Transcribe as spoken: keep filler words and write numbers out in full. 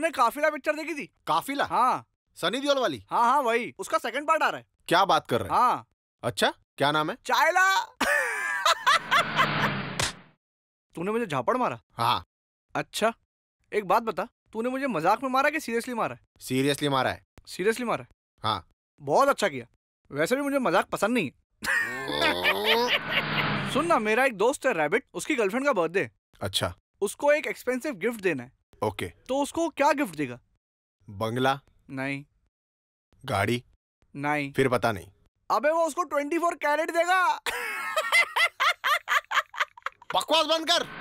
तुमने काफिला पिक्चर देखी थी? काफिला? हाँ, सनी देओल वाली। हाँ हाँ वही, उसका सेकंड पार्ट आ रहा है। क्या बात कर रहे हैं? हाँ। अच्छा, क्या नाम है? चायला। तूने मुझे झापड़ मारा? हाँ। अच्छा एक बात बता, तूने मुझे मजाक में मारा कि सीरियसली मारा है? सीरियसली मारा है। सीरियसली मारा है? हाँ। बहुत अच्छा किया, वैसे भी मुझे मजाक पसंद नहीं है। सुन ना, मेरा एक दोस्त है रेबिट, उसकी गर्लफ्रेंड का बर्थडे। अच्छा। उसको एक एक्सपेंसिव गिफ्ट देना है। ओके। तो उसको क्या गिफ्ट देगा? बंगला? नहीं। गाड़ी? नहीं। फिर पता नहीं। अबे वो उसको ट्वेंटी फोर कैरेट देगा। बकवास बंद कर।